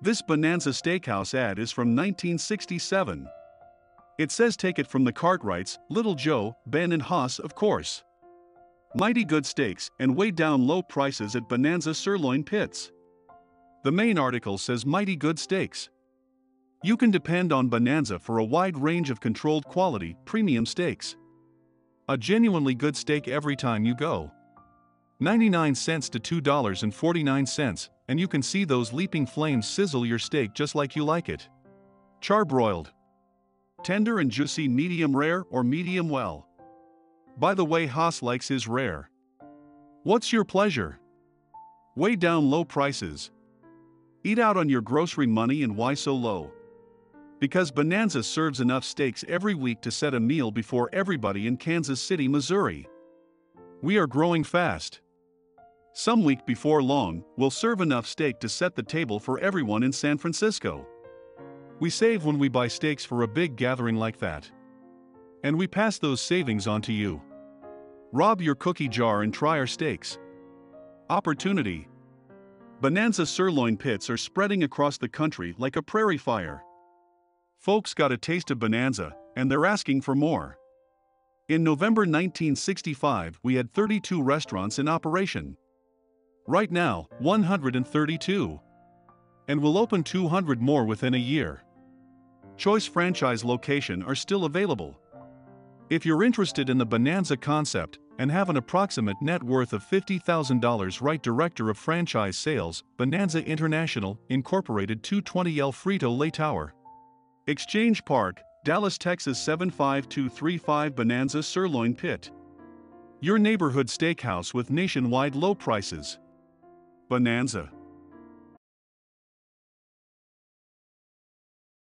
This Bonanza Steakhouse ad is from 1967. It says take it from the Cartwrights, Little Joe, Ben and Hoss, of course. Mighty good steaks and way down low prices at Bonanza Sirloin Pits. The main article says mighty good steaks. You can depend on Bonanza for a wide range of controlled quality, premium steaks. A genuinely good steak every time you go. 99 cents to $2.49, and you can see those leaping flames sizzle your steak just like you like it. Charbroiled. Tender and juicy, medium rare or medium well. By the way, Hoss likes his rare. What's your pleasure? Way down low prices. Eat out on your grocery money, and why so low? Because Bonanza serves enough steaks every week to set a meal before everybody in Kansas City, Missouri. We are growing fast. Some week before long, we'll serve enough steak to set the table for everyone in San Francisco. We save when we buy steaks for a big gathering like that. And we pass those savings on to you. Rob your cookie jar and try our steaks. Opportunity. Bonanza Sirloin Pits are spreading across the country like a prairie fire. Folks got a taste of Bonanza, and they're asking for more. In November 1965, we had 32 restaurants in operation. Right now, 132. And we'll open 200 more within a year. Choice franchise locations are still available. If you're interested in the Bonanza concept and have an approximate net worth of $50,000, write Director of Franchise Sales, Bonanza International Incorporated, 220 El Frito Lay Tower, Exchange Park, Dallas, Texas 75235. Bonanza Sirloin Pit. Your neighborhood steakhouse with nationwide low prices. Bonanza.